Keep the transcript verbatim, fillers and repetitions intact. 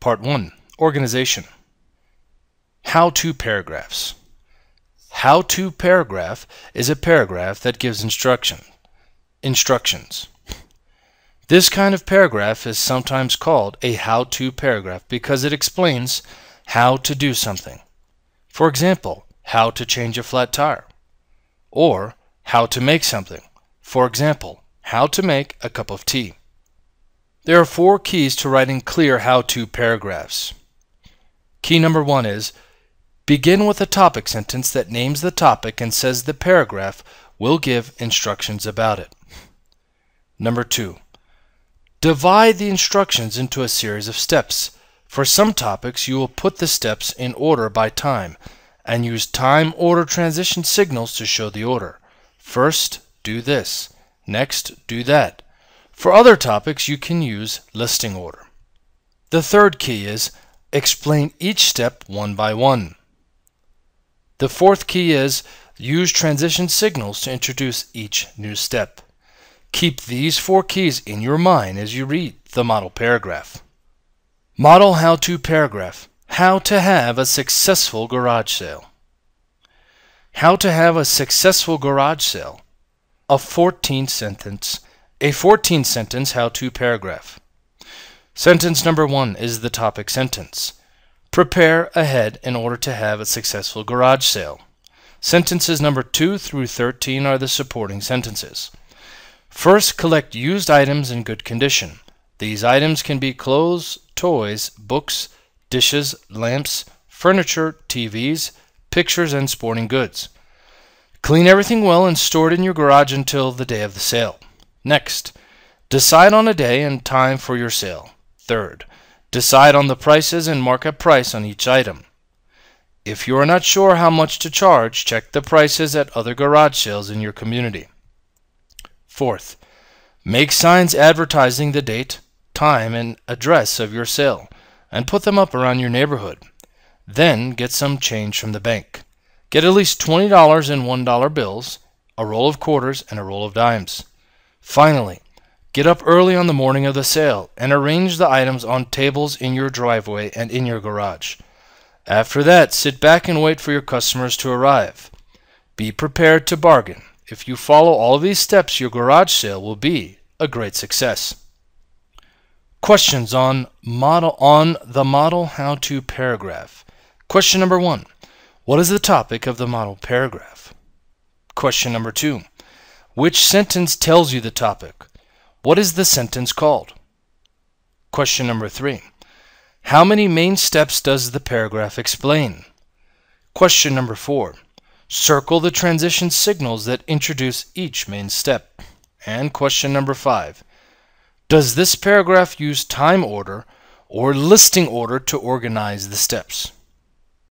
Part one, organization. How-to paragraphs. How-to paragraph is a paragraph that gives instruction. Instructions. This kind of paragraph is sometimes called a how-to paragraph because it explains how to do something. For example, how to change a flat tire, or how to make something. For example, how to make a cup of tea. There are four keys to writing clear how-to paragraphs. Key number one is begin with a topic sentence that names the topic and says the paragraph will give instructions about it. Number two, divide the instructions into a series of steps. For some topics, you will put the steps in order by time and use time order transition signals to show the order. First, do this. Next, do that. For other topics, you can use listing order. The third key is explain each step one by one. The fourth key is use transition signals to introduce each new step. Keep these four keys in your mind as you read the model paragraph. Model how-to paragraph. How to have a successful garage sale. How to have a successful garage sale. A fourteen sentence. A fourteen sentence how-to paragraph. Sentence number one is the topic sentence. Prepare ahead in order to have a successful garage sale. Sentences number two through thirteen are the supporting sentences. First, collect used items in good condition. These items can be clothes, toys, books, dishes, lamps, furniture, T Vs, pictures, and sporting goods. Clean everything well and store it in your garage until the day of the sale. Next, decide on a day and time for your sale. Third, decide on the prices and mark a price on each item. If you are not sure how much to charge, check the prices at other garage sales in your community. Fourth, make signs advertising the date, time, and address of your sale, and put them up around your neighborhood. Then get some change from the bank. Get at least twenty dollars in one dollar bills, a roll of quarters, and a roll of dimes. Finally, get up early on the morning of the sale and arrange the items on tables in your driveway and in your garage. After that, sit back and wait for your customers to arrive. Be prepared to bargain. If you follow all of these steps, your garage sale will be a great success. Questions on model on the model how-to paragraph. Question number one, what is the topic of the model paragraph? Question number two, which sentence tells you the topic? What is the sentence called? Question number three, how many main steps does the paragraph explain? Question number four, circle the transition signals that introduce each main step. And question number five, does this paragraph use time order or listing order to organize the steps?